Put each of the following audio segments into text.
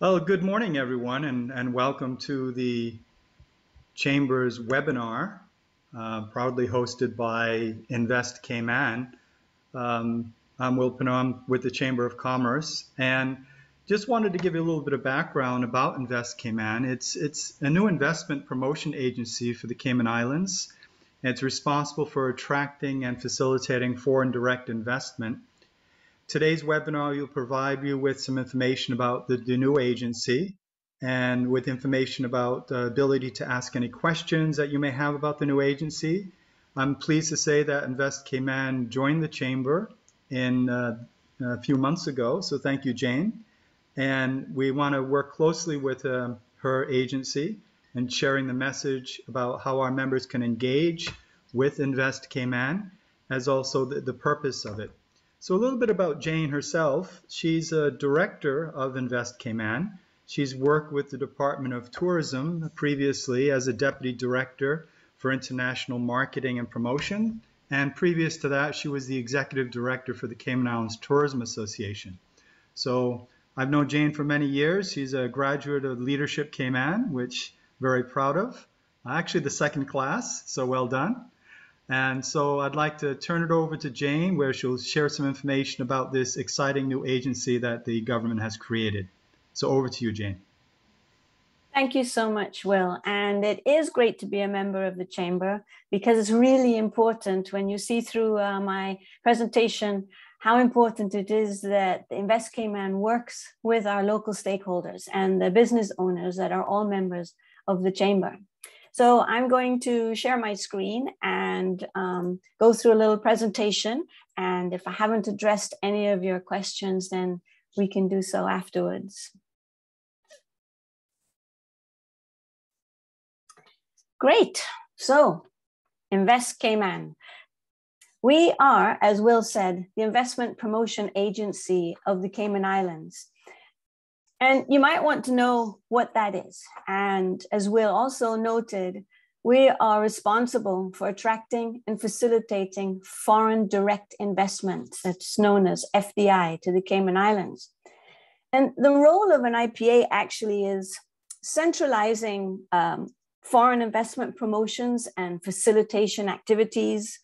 Well, good morning, everyone, and welcome to the Chamber's webinar, proudly hosted by Invest Cayman. I'm Will Panam with the Chamber of Commerce, and just wanted to give you a little bit of background about Invest Cayman. It's a new investment promotion agency for the Cayman Islands. It's responsible for attracting and facilitating foreign direct investment. Today's webinar will provide you with some information about the new agency and with information about the ability to ask any questions that you may have about the new agency. I'm pleased to say that Invest Cayman joined the Chamber in a few months ago, so thank you, Jane. And we want to work closely with her agency and sharing the message about how our members can engage with Invest Cayman as also the purpose of it. So a little bit about Jane herself. She's a director of Invest Cayman. She's worked with the Department of Tourism previously as a deputy director for international marketing and promotion. And previous to that, she was the executive director for the Cayman Islands Tourism Association. So I've known Jane for many years. She's a graduate of Leadership Cayman, which I'm very proud of. Actually, the second class, so well done. And so I'd like to turn it over to Jane, where she'll share some information about this exciting new agency that the government has created. So over to you, Jane. Thank you so much, Will. And it is great to be a member of the Chamber, because it's really important when you see through my presentation how important it is that Invest Cayman works with our local stakeholders and the business owners that are all members of the Chamber. So I'm going to share my screen and go through a little presentation. And if I haven't addressed any of your questions, then we can do so afterwards. Great. So Invest Cayman. We are, as Will said, the investment promotion agency of the Cayman Islands. And you might want to know what that is. And as Will also noted, we are responsible for attracting and facilitating foreign direct investment, that's known as FDI, to the Cayman Islands. And the role of an IPA actually is centralizing foreign investment promotions and facilitation activities,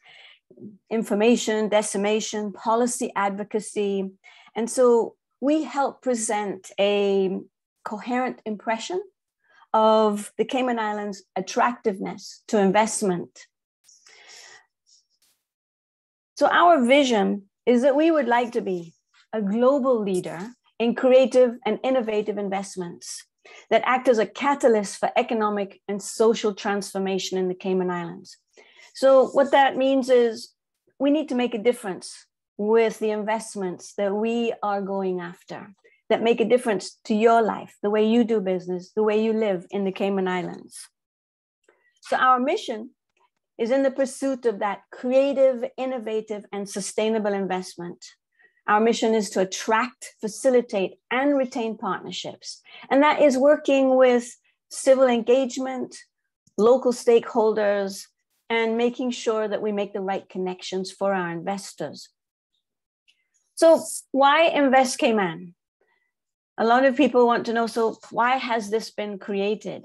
information, dissemination, policy advocacy. And so we help present a coherent impression of the Cayman Islands' attractiveness to investment. So our vision is that we would like to be a global leader in creative and innovative investments that act as a catalyst for economic and social transformation in the Cayman Islands. So what that means is we need to make a difference with the investments that we are going after, that make a difference to your life, the way you do business, the way you live in the Cayman Islands. So our mission is in the pursuit of that creative, innovative, and sustainable investment. Our mission is to attract, facilitate, and retain partnerships. And that is working with civil engagement, local stakeholders, and making sure that we make the right connections for our investors. So why Invest Cayman? A lot of people want to know, so why has this been created?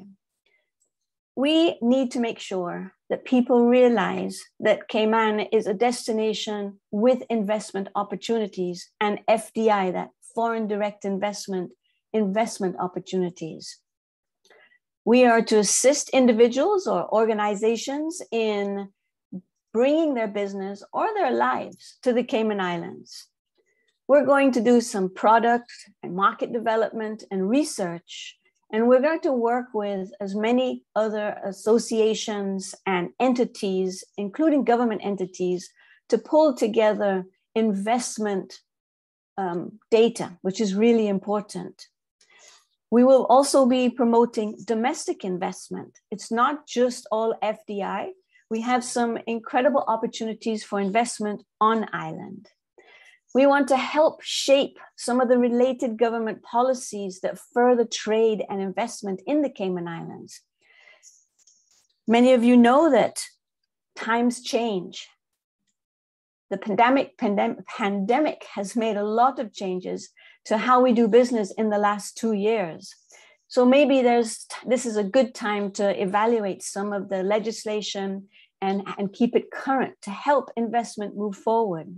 We need to make sure that people realize that Cayman is a destination with investment opportunities and FDI, that foreign direct investment opportunities. We are to assist individuals or organizations in bringing their business or their lives to the Cayman Islands. We're going to do some product and market development and research, and we're going to work with as many other associations and entities, including government entities, to pull together investment data, which is really important. We will also be promoting domestic investment. It's not just all FDI. We have some incredible opportunities for investment on island. We want to help shape some of the related government policies that further trade and investment in the Cayman Islands. Many of you know that times change. The pandemic has made a lot of changes to how we do business in the last 2 years. So maybe this is a good time to evaluate some of the legislation and keep it current to help investment move forward.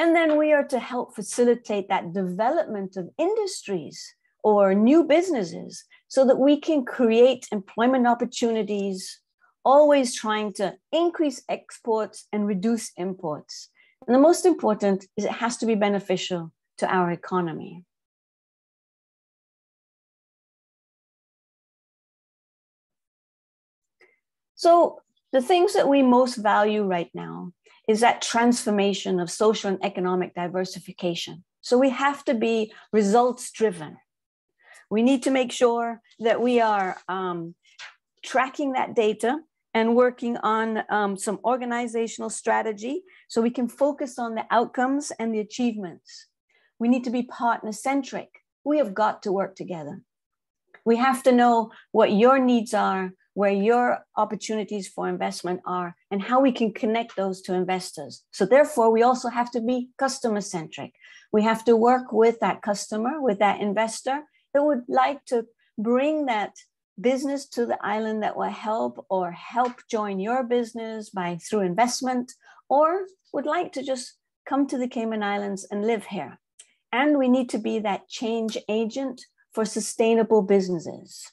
And then we are to help facilitate that development of industries or new businesses so that we can create employment opportunities, always trying to increase exports and reduce imports. And the most important is it has to be beneficial to our economy. So the things that we most value right now is that transformation of social and economic diversification. So we have to be results driven. We need to make sure that we are tracking that data and working on some organizational strategy so we can focus on the outcomes and the achievements. We need to be partner centric. We have got to work together. We have to know what your needs are, where your opportunities for investment are, and how we can connect those to investors. So therefore, we also have to be customer centric. We have to work with that customer, with that investor that would like to bring that business to the island that will help or help join your business through investment, or would like to just come to the Cayman Islands and live here. And we need to be that change agent for sustainable businesses.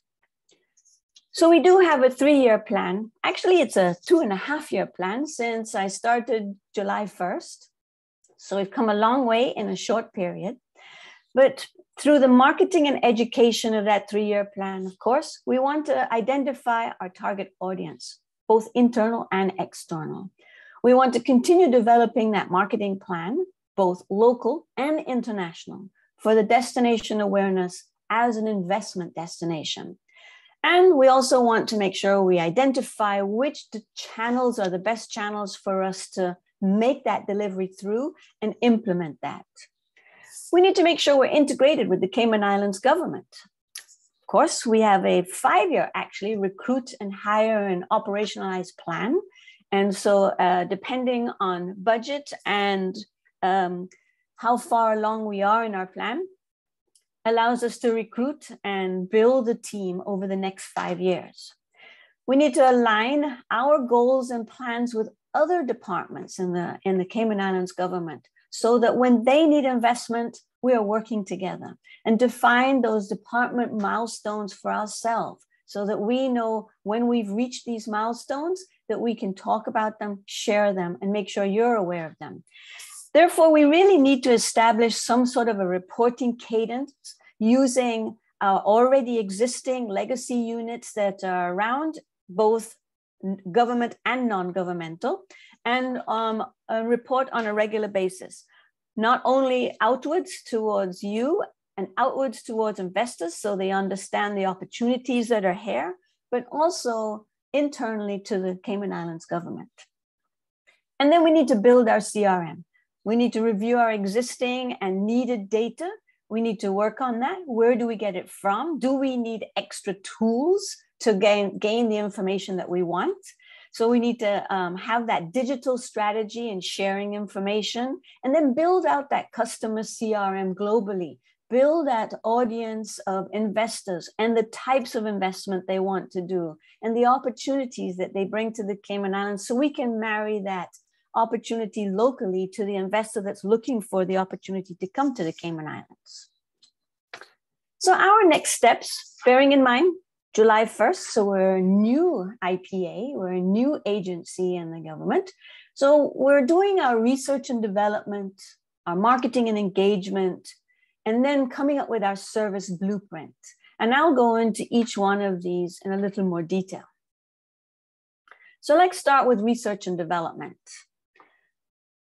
So we do have a 3-year plan. Actually, it's a 2.5-year plan since I started July 1st. So we've come a long way in a short period. But through the marketing and education of that 3-year plan, of course, we want to identify our target audience, both internal and external. We want to continue developing that marketing plan, both local and international, for the destination awareness as an investment destination. And we also want to make sure we identify which channels are the best channels for us to make that delivery through and implement that. We need to make sure we're integrated with the Cayman Islands government. Of course, we have a 5-year actually recruit and hire and operationalize plan. And so depending on budget and how far along we are in our plan, allows us to recruit and build a team over the next 5 years. We need to align our goals and plans with other departments in the Cayman Islands government so that when they need investment, we are working together and define those department milestones for ourselves so that we know when we've reached these milestones that we can talk about them, share them, and make sure you're aware of them. Therefore, we really need to establish some sort of a reporting cadence using our already existing legacy units that are around, both government and non-governmental, and report on a regular basis, not only outwards towards you and outwards towards investors so they understand the opportunities that are here, but also internally to the Cayman Islands government. And then we need to build our CRM. We need to review our existing and needed data. We need to work on that. Where do we get it from? Do we need extra tools to gain the information that we want? So we need to have that digital strategy and sharing information, and then build out that customer CRM globally, build that audience of investors and the types of investment they want to do and the opportunities that they bring to the Cayman Islands so we can marry that opportunity locally to the investor that's looking for the opportunity to come to the Cayman Islands. So our next steps, bearing in mind July 1st, so we're a new IPA, we're a new agency in the government. So we're doing our research and development, our marketing and engagement, and then coming up with our service blueprint. And I'll go into each one of these in a little more detail. So let's start with research and development.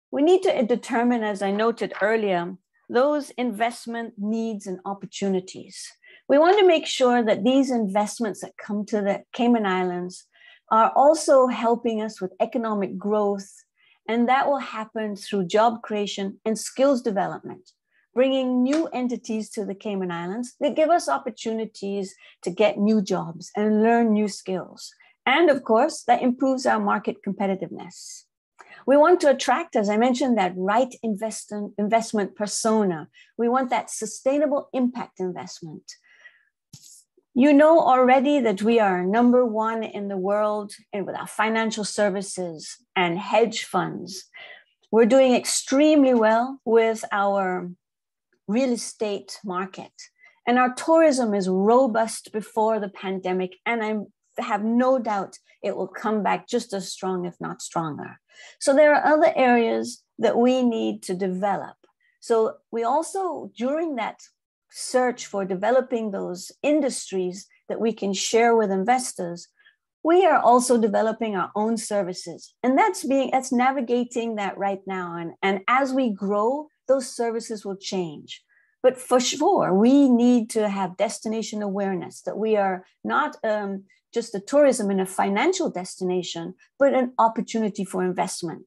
We need to determine, as I noted earlier, those investment needs and opportunities. We want to make sure that these investments that come to the Cayman Islands are also helping us with economic growth, and that will happen through job creation and skills development, bringing new entities to the Cayman Islands that give us opportunities to get new jobs and learn new skills. And of course, that improves our market competitiveness. We want to attract, as I mentioned, that right investment persona. We want that sustainable impact investment. You know already that we are number one in the world and with our financial services and hedge funds. We're doing extremely well with our real estate market. And our tourism is robust before the pandemic, and I have no doubt it will come back just as strong, if not stronger. So there are other areas that we need to develop. So we also, during that search for developing those industries that we can share with investors, we are also developing our own services. And that's navigating that right now. And as we grow, those services will change. But for sure, we need to have destination awareness that we are not just a tourism and a financial destination, but an opportunity for investment.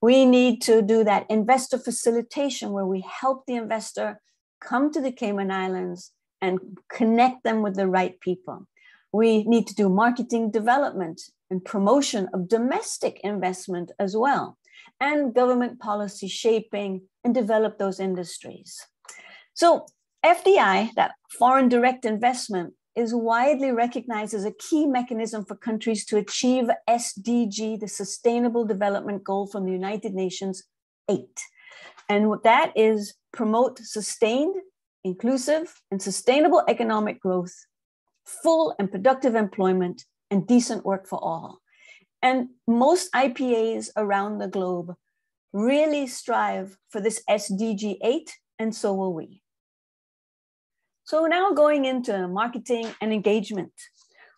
We need to do that investor facilitation where we help the investor come to the Cayman Islands and connect them with the right people. We need to do marketing development and promotion of domestic investment as well, and government policy shaping and develop those industries. So FDI, that foreign direct investment, is widely recognized as a key mechanism for countries to achieve SDG, the Sustainable Development Goal from the United Nations 8. And that is promote sustained, inclusive, and sustainable economic growth, full and productive employment, and decent work for all. And most IPAs around the globe really strive for this SDG 8, and so will we. So now going into marketing and engagement,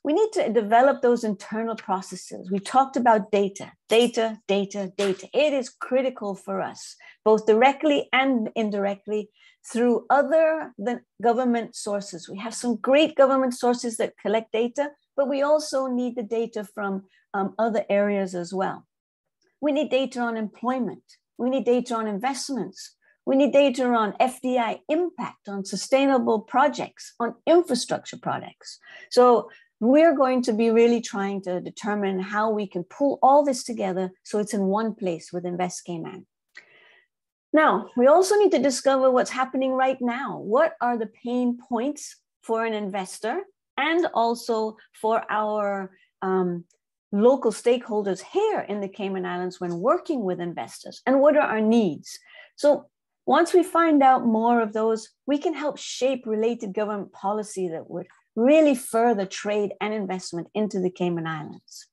we need to develop those internal processes. We talked about data. It is critical for us, both directly and indirectly through other than government sources. We have some great government sources that collect data, but we also need the data from other areas as well. We need data on employment. We need data on investments. We need data on FDI impact, on sustainable projects, on infrastructure projects. So we're going to be really trying to determine how we can pull all this together so it's in one place with Invest Cayman. Now, we also need to discover what's happening right now. What are the pain points for an investor and also for our local stakeholders here in the Cayman Islands when working with investors? And what are our needs? So once we find out more of those, we can help shape related government policy that would really further trade and investment into the Cayman Islands.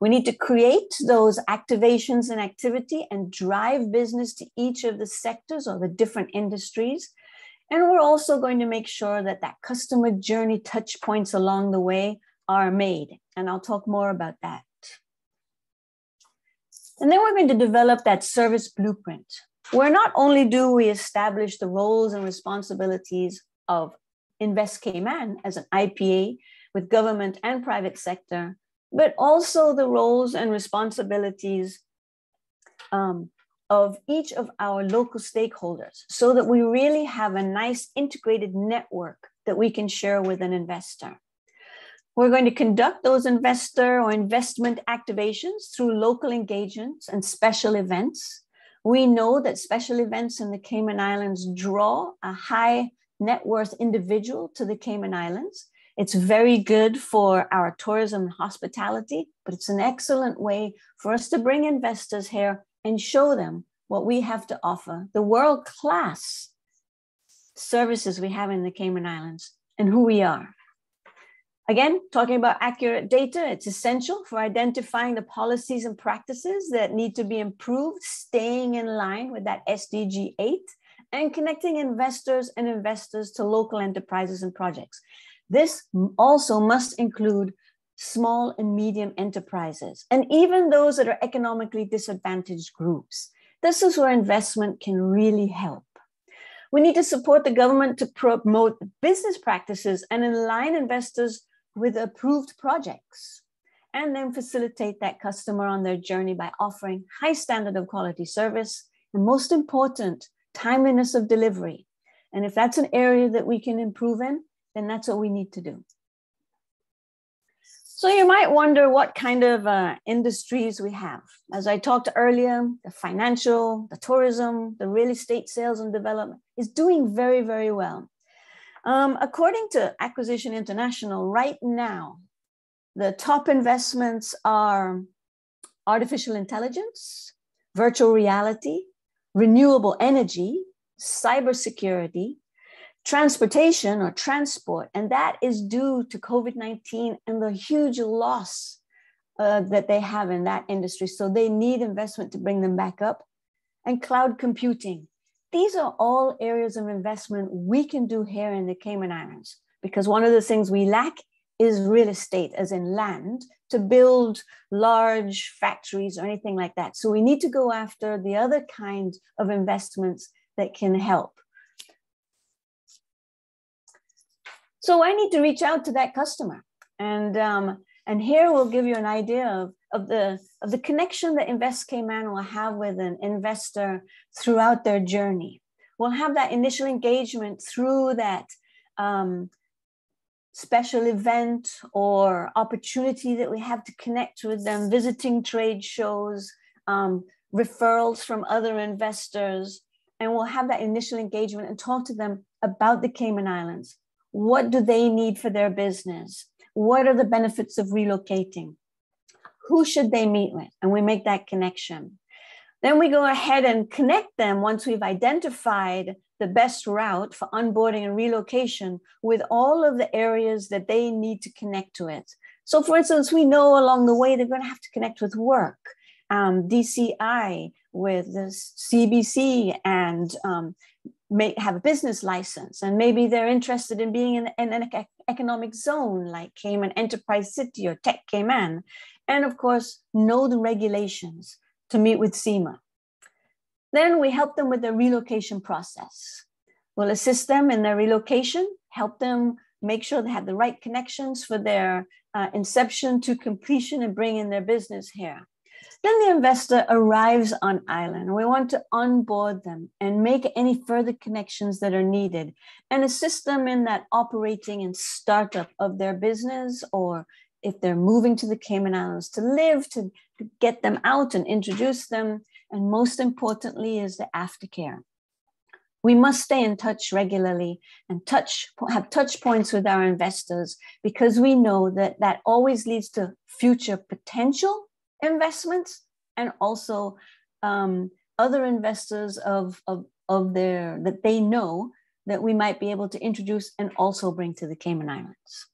We need to create those activations and activity and drive business to each of the sectors or the different industries. And we're also going to make sure that customer journey touch points along the way are made. And I'll talk more about that. And then we're going to develop that service blueprint, where not only do we establish the roles and responsibilities of Invest Cayman as an IPA with government and private sector, but also the roles and responsibilities of each of our local stakeholders so that we really have a nice integrated network that we can share with an investor. We're going to conduct those investor or investment activations through local engagements and special events. We know that special events in the Cayman Islands draw a high net worth individual to the Cayman Islands. It's very good for our tourism and hospitality, but it's an excellent way for us to bring investors here and show them what we have to offer, the world-class services we have in the Cayman Islands and who we are. Again, talking about accurate data, it's essential for identifying the policies and practices that need to be improved, staying in line with that SDG 8, and connecting investors to local enterprises and projects. This also must include small and medium enterprises, and even those that are economically disadvantaged groups. This is where investment can really help. We need to support the government to promote business practices and align investors with approved projects, and then facilitate that customer on their journey by offering high standard of quality service, and most important, timeliness of delivery. And if that's an area that we can improve in, then that's what we need to do. So you might wonder what kind of industries we have. As I talked earlier, the financial, the tourism, the real estate sales and development is doing very, very well. According to Acquisition International, right now, the top investments are artificial intelligence, virtual reality, renewable energy, cybersecurity, transportation or transport, and that is due to COVID-19 and the huge loss that they have in that industry. So they need investment to bring them back up, and cloud computing. These are all areas of investment we can do here in the Cayman Islands, because one of the things we lack is real estate, as in land, to build large factories or anything like that. So we need to go after the other kind of investments that can help. So I need to reach out to that customer. And here we'll give you an idea of the connection that Invest Cayman will have with an investor throughout their journey. We'll have that initial engagement through that special event or opportunity that we have to connect with them, visiting trade shows, referrals from other investors. And we'll have that initial engagement and talk to them about the Cayman Islands. What do they need for their business? What are the benefits of relocating? Who should they meet with? And we make that connection. Then we go ahead and connect them once we've identified the best route for onboarding and relocation with all of the areas that they need to connect to it. So for instance, we know along the way, they're going to have to connect with work, DCI, with the CBC, and may have a business license, and maybe they're interested in being in an economic zone like Cayman Enterprise City or Tech Cayman, and of course, know the regulations to meet with CIMA. Then we help them with the relocation process. We'll assist them in their relocation, help them make sure they have the right connections for their inception to completion and bring in their business here. Then the investor arrives on island. We want to onboard them and make any further connections that are needed and assist them in that operating and startup of their business, or if they're moving to the Cayman Islands to live, to get them out and introduce them. And most importantly is the aftercare. We must stay in touch regularly and have touch points with our investors, because we know that that always leads to future potential investments and also other investors that they know that we might be able to introduce and also bring to the Cayman Islands.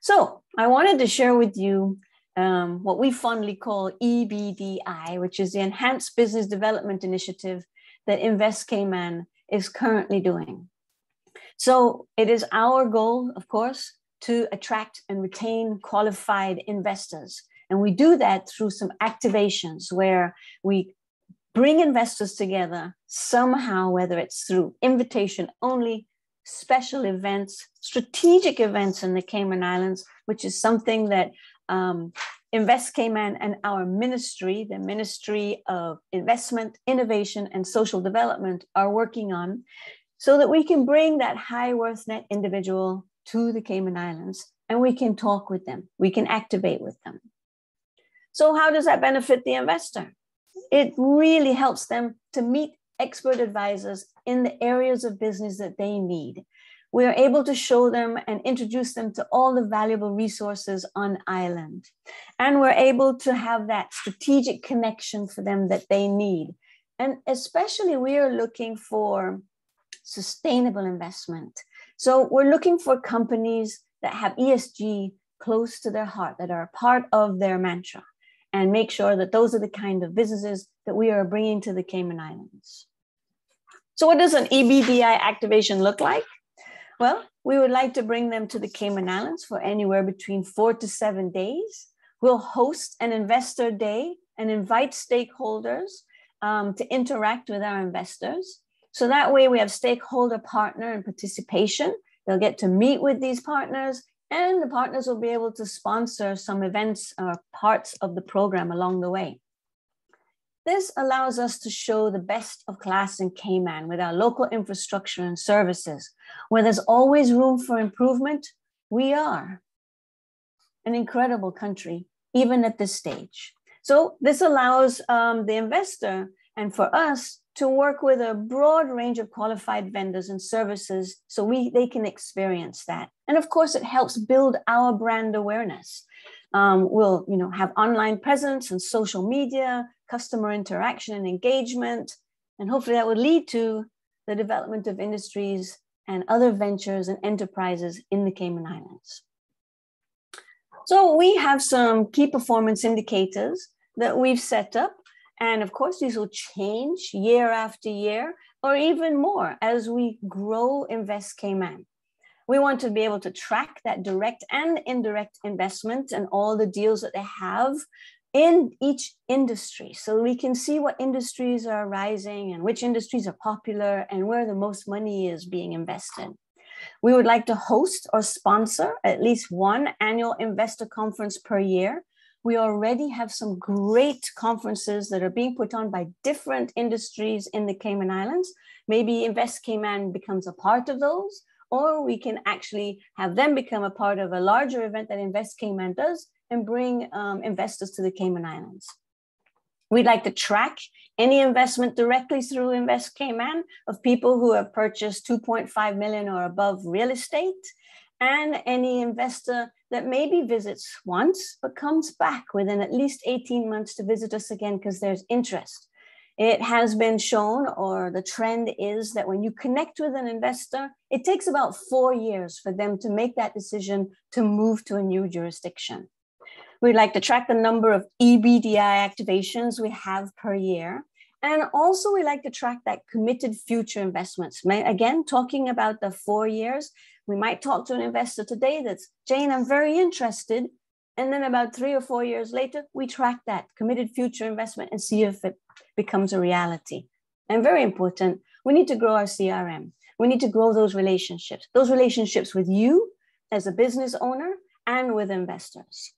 So I wanted to share with you what we fondly call EBDI, which is the Enhanced Business Development Initiative that Invest Cayman is currently doing. So it is our goal, of course, to attract and retain qualified investors. And we do that through some activations where we bring investors together somehow, whether it's through invitation only, special events, strategic events in the Cayman Islands, which is something that Invest Cayman and our ministry, the Ministry of Investment, Innovation and Social Development, are working on, so that we can bring that high worth net individual to the Cayman Islands and we can talk with them, we can activate with them. So how does that benefit the investor? It really helps them to meet expert advisors in the areas of business that they need. We are able to show them and introduce them to all the valuable resources on island. And we're able to have that strategic connection for them that they need. And especially we are looking for sustainable investment. So we're looking for companies that have ESG close to their heart, that are a part of their mantra, and make sure that those are the kind of businesses that we are bringing to the Cayman Islands. So what does an EBDI activation look like? Well, we would like to bring them to the Cayman Islands for anywhere between 4 to 7 days. We'll host an investor day and invite stakeholders to interact with our investors. So that way we have stakeholder, partner, and participation. They'll get to meet with these partners, and the partners will be able to sponsor some events or parts of the program along the way. This allows us to show the best of class in Cayman with our local infrastructure and services. Where there's always room for improvement, we are an incredible country, even at this stage. So this allows the investor and for us to work with a broad range of qualified vendors and services so they can experience that. And of course, it helps build our brand awareness. We'll have online presence and social media, customer interaction and engagement, and hopefully that will lead to the development of industries and other ventures and enterprises in the Cayman Islands. So we have some key performance indicators that we've set up, and of course these will change year after year or even more as we grow Invest Cayman. We want to be able to track that direct and indirect investment and all the deals that they have in each industry. So we can see what industries are rising and which industries are popular and where the most money is being invested. We would like to host or sponsor at least one annual investor conference per year. We already have some great conferences that are being put on by different industries in the Cayman Islands. Maybe Invest Cayman becomes a part of those, or we can actually have them become a part of a larger event that Invest Cayman does and bring investors to the Cayman Islands. We'd like to track any investment directly through Invest Cayman of people who have purchased 2.5 million or above real estate, and any investor that maybe visits once but comes back within at least 18 months to visit us again because there's interest. It has been shown, or the trend is, that when you connect with an investor, it takes about 4 years for them to make that decision to move to a new jurisdiction. We'd like to track the number of EBDI activations we have per year. And also we like to track that committed future investments. Again, talking about the 4 years, we might talk to an investor today that's, Jane, I'm very interested. And then about 3 or 4 years later, we track that committed future investment and see if it becomes a reality. And very important, we need to grow our CRM. We need to grow those relationships with you as a business owner and with investors.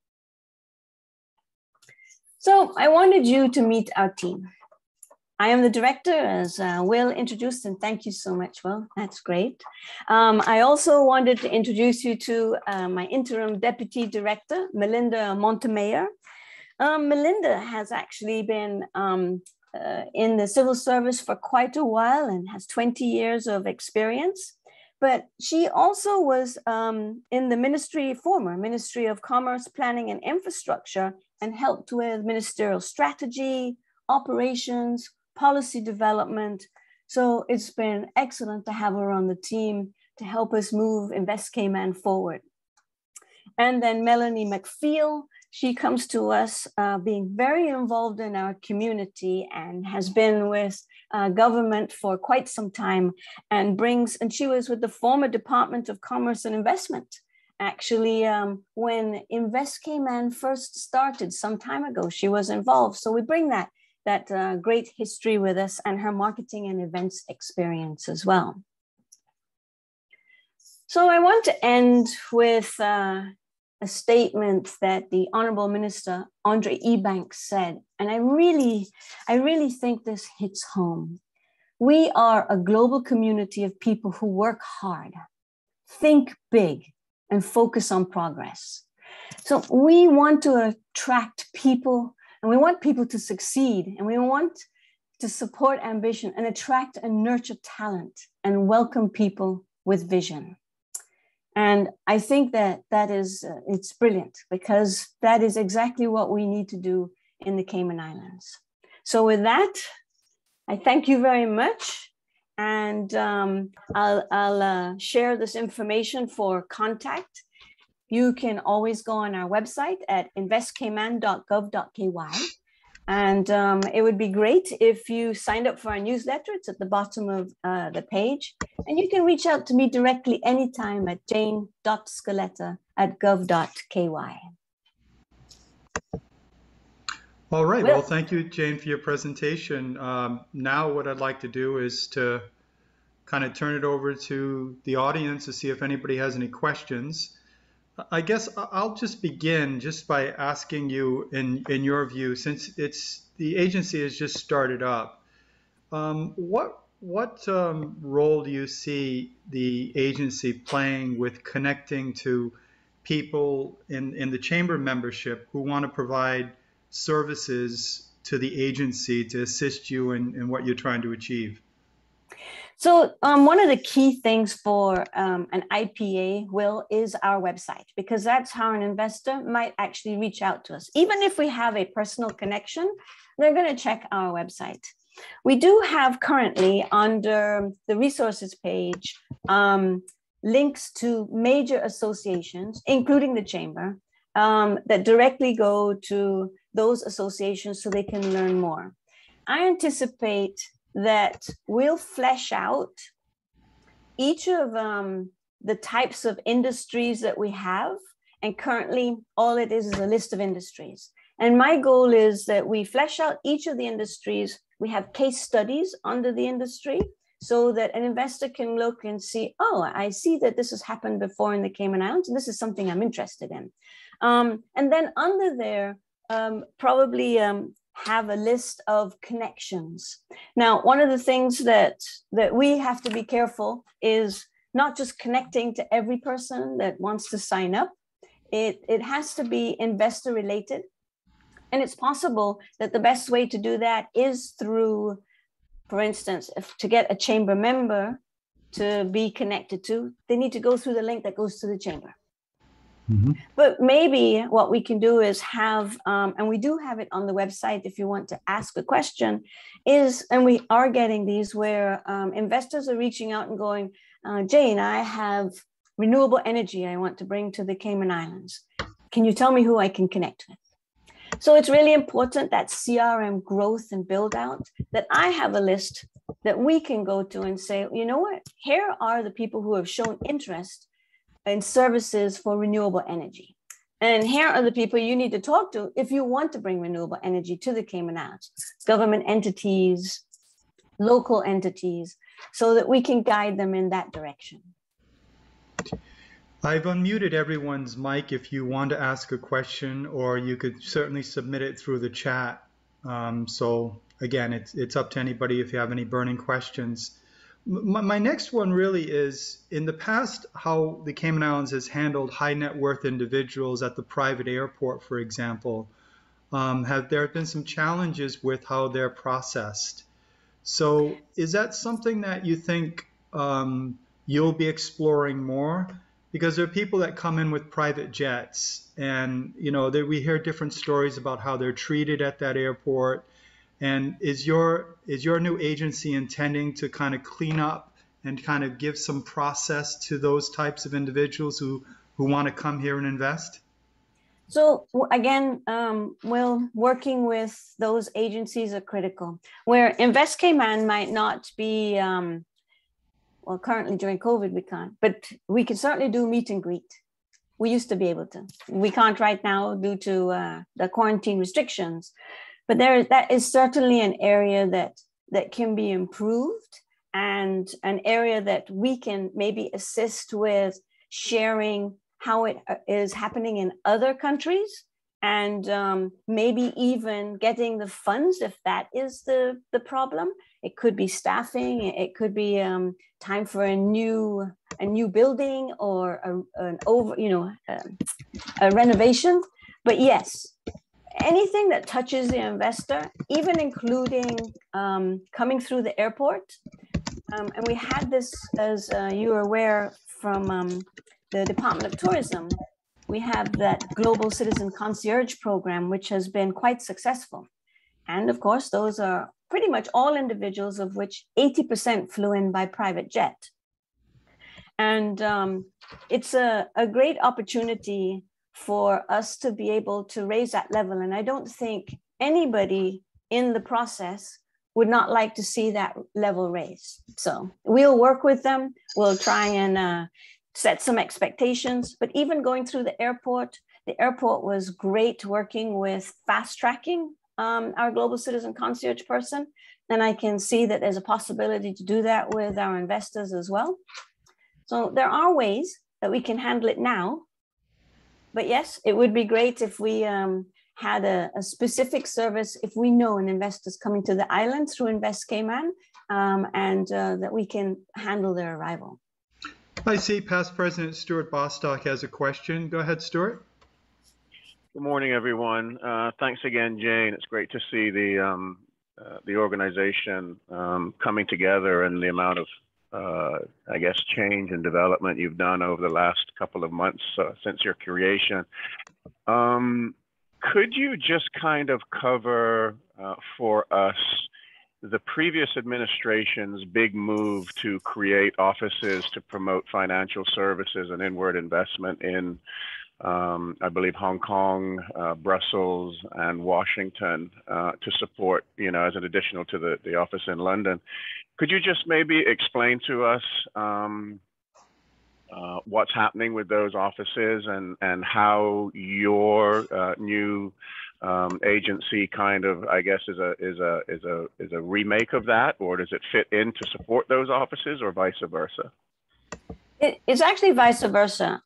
So I wanted you to meet our team. I am the director, as Will introduced, and thank you so much, Will. That's great. I also wanted to introduce you to my interim deputy director, Melinda Montemayor. Melinda has actually been in the civil service for quite a while and has 20 years of experience, but she also was in the former Ministry of Commerce, Planning and Infrastructure, and helped with ministerial strategy, operations, policy development. So it's been excellent to have her on the team to help us move Invest Cayman forward. And then Melanie McFeel, she comes to us being very involved in our community and has been with government for quite some time, and she was with the former Department of Commerce and Investment. Actually, when Invest Cayman first started some time ago, she was involved. So we bring that great history with us and her marketing and events experience as well. So I want to end with a statement that the Honorable Minister Andre Ebanks said, and I really think this hits home. We are a global community of people who work hard, think big, and focus on progress. So we want to attract people, and we want people to succeed, and we want to support ambition and attract and nurture talent and welcome people with vision. And I think it's brilliant, because that is exactly what we need to do in the Cayman Islands. So with that, I thank you very much. And I'll share this information for contact. You can always go on our website at investcayman.gov.ky. And it would be great if you signed up for our newsletter. It's at the bottom of the page. And you can reach out to me directly anytime at jane.scaletta@gov.ky. All right. Well, thank you, Jane, for your presentation. Now what I'd like to do is to kind of turn it over to the audience to see if anybody has any questions. I guess I'll just begin just by asking you, in your view, since it's the agency has just started up, what role do you see the agency playing with connecting to people in the chamber membership who want to provide services to the agency to assist you in what you're trying to achieve? So one of the key things for an IPA, Will, is our website, because that's how an investor might actually reach out to us. Even if we have a personal connection, they're going to check our website. We do have currently under the resources page links to major associations, including the chamber, that directly go to those associations so they can learn more. I anticipate that we'll flesh out each of the types of industries that we have. And currently, all it is a list of industries. And my goal is that we flesh out each of the industries. We have case studies under the industry so that an investor can look and see, oh, I see that this has happened before in the Cayman Islands, and this is something I'm interested in. And then under there, probably have a list of connections. Now, one of the things that we have to be careful is not just connecting to every person that wants to sign up. It has to be investor related. And it's possible that the best way to do that is through, for instance, to get a chamber member to be connected to, they need to go through the link that goes to the chamber. Mm-hmm. But maybe what we can do is have, and we do have it on the website if you want to ask a question, is, and we are getting these where investors are reaching out and going, Jane, I have renewable energy I want to bring to the Cayman Islands. Can you tell me who I can connect with? So it's really important, that CRM growth and build out, that I have a list that we can go to and say, you know what, here are the people who have shown interest and services for renewable energy. And here are the people you need to talk to if you want to bring renewable energy to the Cayman Islands, government entities, local entities, so that we can guide them in that direction. I've unmuted everyone's mic if you want to ask a question, or you could certainly submit it through the chat. So again, it's up to anybody if you have any burning questions. My next one really is, in the past, how the Cayman Islands has handled high net worth individuals at the private airport, for example. There have been some challenges with how they're processed. So is that something that you think you'll be exploring more? Because there are people that come in with private jets, and you know, we hear different stories about how they're treated at that airport. And is your new agency intending to kind of clean up and kind of give some process to those types of individuals who want to come here and invest? So again, Will, working with those agencies are critical. Where Invest Cayman might not be, well, currently during COVID we can't, but we can certainly do meet and greet. We used to be able to. We can't right now due to the quarantine restrictions. But that is certainly an area that can be improved, and an area that we can maybe assist with sharing how it is happening in other countries, and maybe even getting the funds if that is the problem. It could be staffing, it could be time for a new building, or a renovation. But yes, anything that touches the investor, even including coming through the airport. And we had this, as you are aware, from the Department of Tourism. We have that Global Citizen Concierge program, which has been quite successful. And of course, those are pretty much all individuals, of which 80% flew in by private jet. And it's a great opportunity for us to be able to raise that level. And I don't think anybody in the process would not like to see that level raised. So we'll work with them. We'll try and set some expectations. But even going through the airport was great working with fast tracking our Global Citizen Concierge person. And I can see that there's a possibility to do that with our investors as well. So there are ways that we can handle it now But yes, it would be great if we had a specific service, if we know an investor's coming to the island through Invest Cayman, and that we can handle their arrival. I see past President Stuart Bostock has a question. Go ahead, Stuart. Good morning, everyone. Thanks again, Jane. It's great to see the organization coming together and the amount of, I guess, change and development you've done over the last couple of months since your creation. Could you just kind of cover for us the previous administration's big move to create offices to promote financial services and inward investment in, I believe, Hong Kong, Brussels, and Washington to support, you know, as an additional to the office in London? Could you just maybe explain to us what's happening with those offices and how your new agency kind of, I guess, is a remake of that, or does it fit in to support those offices, or vice versa? It's actually vice versa.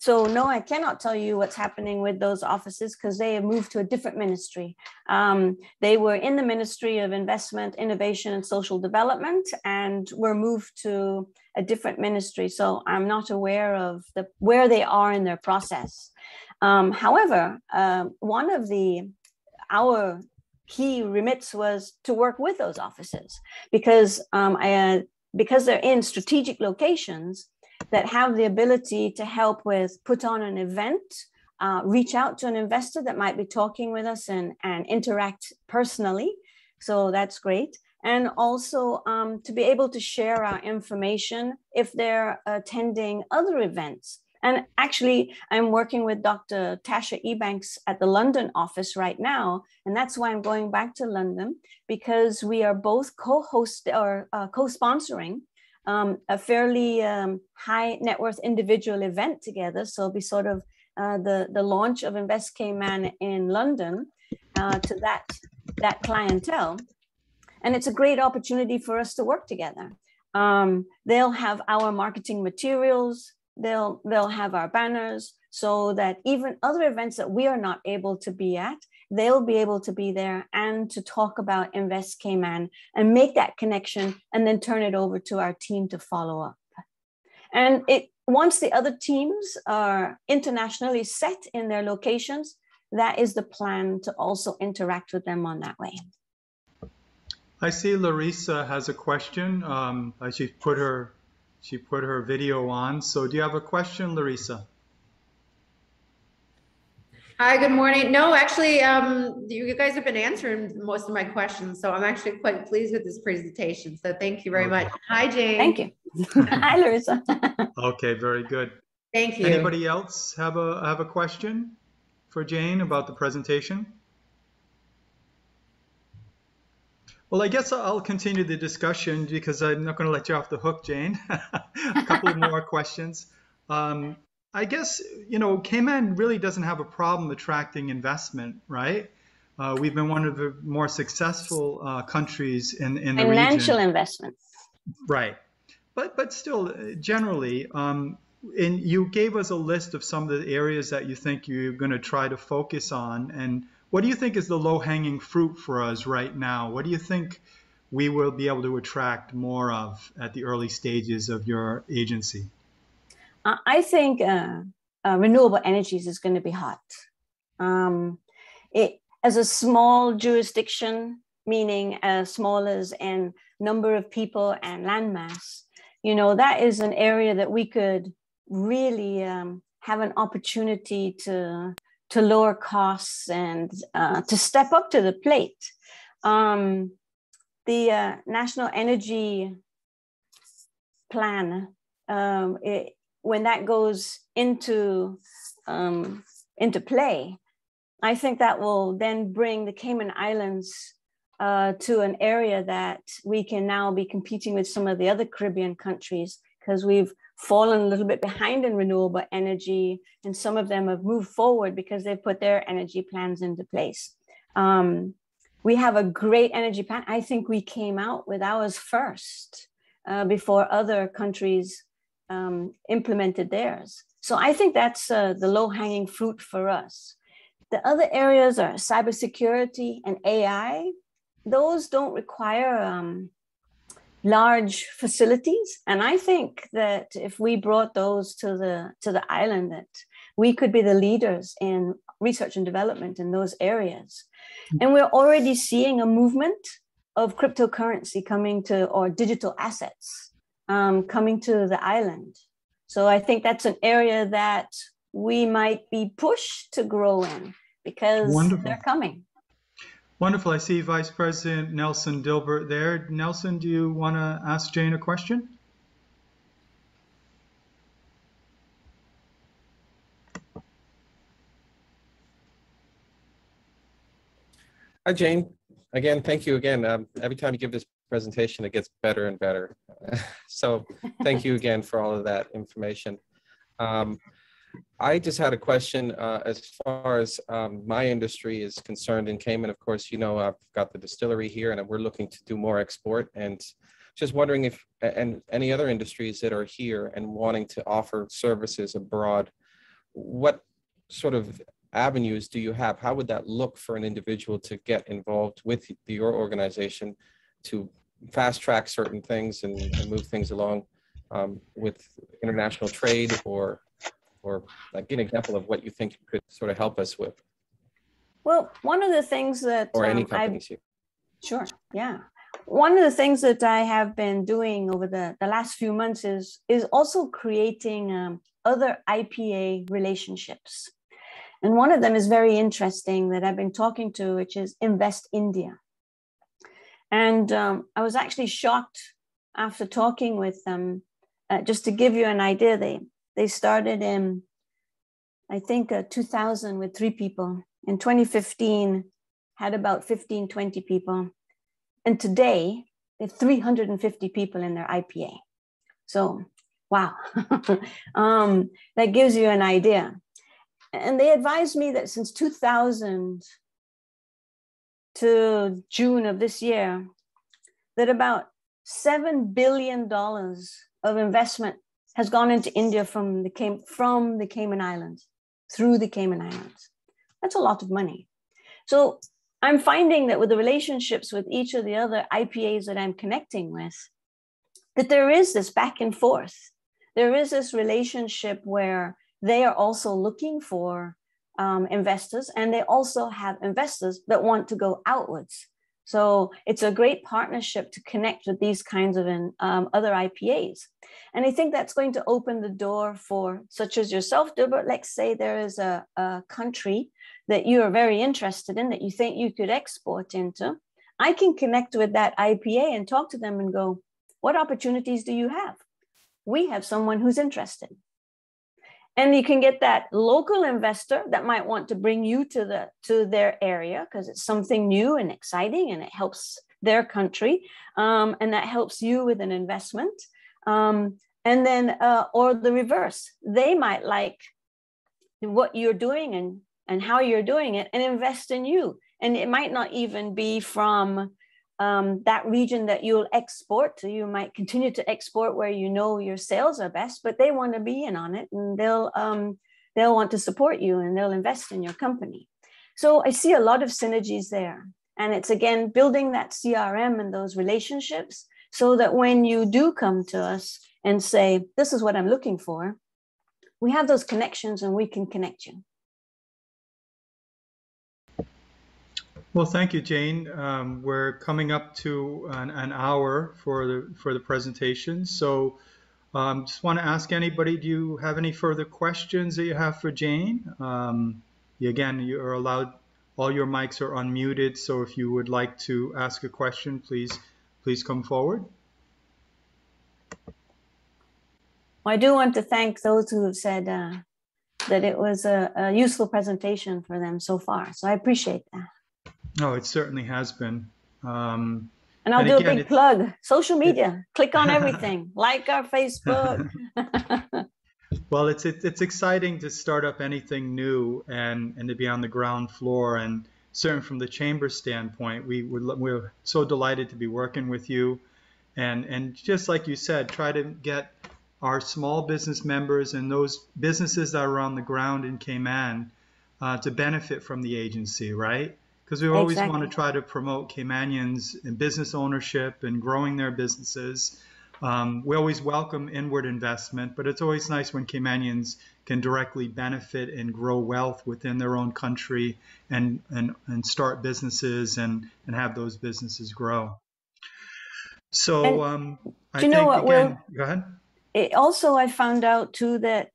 So no, I cannot tell you what's happening with those offices because they have moved to a different ministry. They were in the Ministry of Investment, Innovation and Social Development, and were moved to a different ministry. So I'm not aware of where they are in their process. However, one of our key remits was to work with those offices because they're in strategic locations that have the ability to help with put on an event, reach out to an investor that might be talking with us and interact personally. So that's great. And also to be able to share our information if they're attending other events. And actually, I'm working with Dr. Tasha Ebanks at the London office right now. And that's why I'm going back to London, because we are both co-sponsoring a fairly high net worth individual event together. So it'll be sort of the launch of Invest Cayman in London to that clientele. And it's a great opportunity for us to work together. They'll have our marketing materials. They'll have our banners, so that even other events that we are not able to be at, they'll be able to be there and to talk about Invest Cayman and make that connection and then turn it over to our team to follow up. And once the other teams are internationally set in their locations, that is the plan to also interact with them on that way. I see Larissa has a question. She put her video on. So do you have a question, Larissa? Hi, good morning. No, actually, you guys have been answering most of my questions, so I'm actually quite pleased with this presentation. So thank you very much. Hi, Jane. Thank you. Hi, Larissa. Okay, very good. Thank you. Anybody else have a question for Jane about the presentation? Well, I guess I'll continue the discussion because I'm not going to let you off the hook, Jane. A couple of more questions. I guess, you know, Cayman really doesn't have a problem attracting investment, right? We've been one of the more successful countries in the region. Financial investments. Right. But still, generally, and you gave us a list of some of the areas that you think you're going to try to focus on. And what do you think is the low-hanging fruit for us right now? What do you think we will be able to attract more of at the early stages of your agency? I think renewable energies is going to be hot. As a small jurisdiction, meaning as small as in number of people and landmass, you know, that is an area that we could really have an opportunity to lower costs and to step up to the plate. The National Energy Plan, when that goes into play, I think that will then bring the Cayman Islands to an area that we can now be competing with some of the other Caribbean countries, because we've fallen a little bit behind in renewable energy, and some of them have moved forward because they've put their energy plans into place. We have a great energy plan. I think we came out with ours first before other countries implemented theirs. So I think that's the low-hanging fruit for us. The other areas are cybersecurity and AI. Those don't require large facilities. And I think that if we brought those to the island, that we could be the leaders in research and development in those areas. And we're already seeing a movement of cryptocurrency coming to, or digital assets coming to the island. So I think that's an area that we might be pushed to grow in because they're coming. Wonderful. I see Vice President Nelson Dilbert there. Nelson, do you want to ask Jane a question? Hi, Jane. Again, thank you again. Every time you give this presentation, it gets better and better. So thank you again for all of that information. I just had a question as far as my industry is concerned in Cayman. Of course, you know, I've got the distillery here and we're looking to do more export, and just wondering if and any other industries that are here and wanting to offer services abroad, what sort of avenues do you have? How would that look for an individual to get involved with your organization to fast track certain things and move things along with international trade, or like an example of what you think you could sort of help us with? Well, one of the things that or any companies here. Sure, yeah. One of the things that I have been doing over the last few months is also creating other IPA relationships. And one of them is very interesting that I've been talking to, which is Invest India. And I was actually shocked after talking with them. Just to give you an idea, they started in, I think, 2000 with 3 people. In 2015, had about 15, 20 people. And today, they have 350 people in their IPA. So, wow. That gives you an idea. And they advised me that since 2000 to June of this year, that about $7 billion of investment has gone into India from the Cayman Islands, through the Cayman Islands. That's a lot of money. So I'm finding that with the relationships with each of the other IPAs that I'm connecting with, that there is this back and forth. There is this relationship where they are also looking for investors, and they also have investors that want to go outwards. So it's a great partnership to connect with these kinds of other IPAs. And I think that's going to open the door for such as yourself, Dilbert. Let's say there is a country that you are very interested in that you think you could export into. I can connect with that IPA and talk to them and go, what opportunities do you have? We have someone who's interested. And you can get that local investor that might want to bring you to their area because it's something new and exciting and it helps their country. And that helps you with an investment. And then, or the reverse, they might like what you're doing and how you're doing it and invest in you. And it might not even be from that region that you'll export to. You might continue to export where you know your sales are best, but they want to be in on it, and they'll want to support you and they'll invest in your company. So I see a lot of synergies there. And it's again, building that CRM and those relationships so that when you do come to us and say, this is what I'm looking for, we have those connections and we can connect you. Well, thank you, Jane. We're coming up to an hour for the presentation. So just want to ask anybody, do you have any further questions that you have for Jane? Again, you are allowed, all your mics are unmuted. So if you would like to ask a question, please come forward. Well, I do want to thank those who have said that it was a useful presentation for them so far. So I appreciate that. No, it certainly has been. And I'll do a big plug. Social media. Click on everything. Like our Facebook. Well, it's exciting to start up anything new and to be on the ground floor. And certainly from the Chamber standpoint, we're so delighted to be working with you. And just like you said, try to get our small business members and those businesses that are on the ground in Cayman to benefit from the agency, right? Because we always want to try to promote Caymanians in business ownership and growing their businesses. We always welcome inward investment, but it's always nice when Caymanians can directly benefit and grow wealth within their own country and start businesses and have those businesses grow. So I think, again, go ahead. Also, I found out too that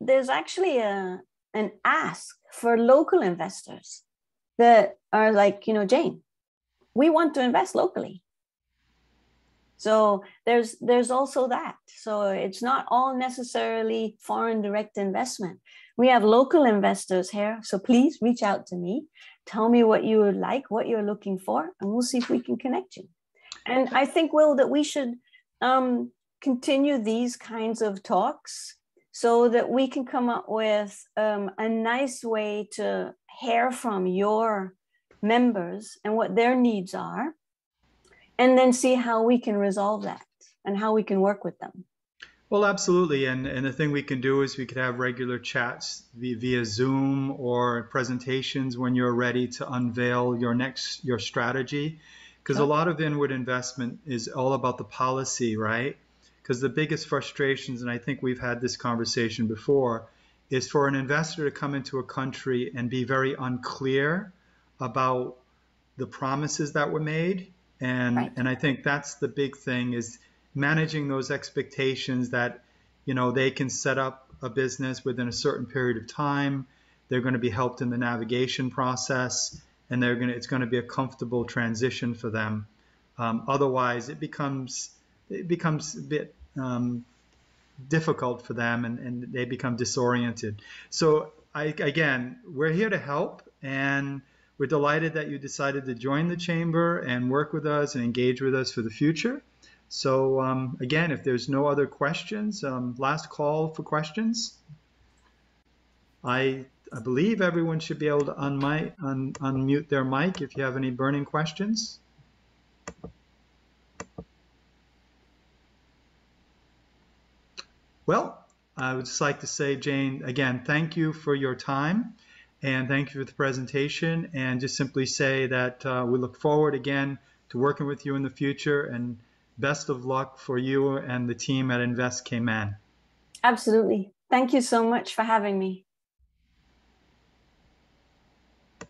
there's actually an ask for local investors that are like, you know, Jane, we want to invest locally. So there's also that. So it's not all necessarily foreign direct investment. We have local investors here. So please reach out to me. Tell me what you would like, what you're looking for, and we'll see if we can connect you. And I think, Will, that we should continue these kinds of talks so that we can come up with a nice way to hear from your members and what their needs are, and then see how we can resolve that and how we can work with them. Well, absolutely. And the thing we can do is we could have regular chats via Zoom or presentations when you're ready to unveil your strategy. Because a lot of inward investment is all about the policy, right? Because the biggest frustrations, and I think we've had this conversation before, is for an investor to come into a country and be very unclear about the promises that were made. And I think that's the big thing, is managing those expectations that, you know, they can set up a business within a certain period of time. They're going to be helped in the navigation process, and they're going to, it's going to be a comfortable transition for them. Otherwise, it becomes a bit difficult for them, and they become disoriented. So again, we're here to help, and we're delighted that you decided to join the Chamber and work with us and engage with us for the future. So again, if there's no other questions, last call for questions. I believe everyone should be able to unmute their mic if you have any burning questions. Well, I would just like to say, Jane, again, thank you for your time. And thank you for the presentation, and just simply say that we look forward again to working with you in the future, and best of luck for you and the team at Invest Cayman. Absolutely. Thank you so much for having me.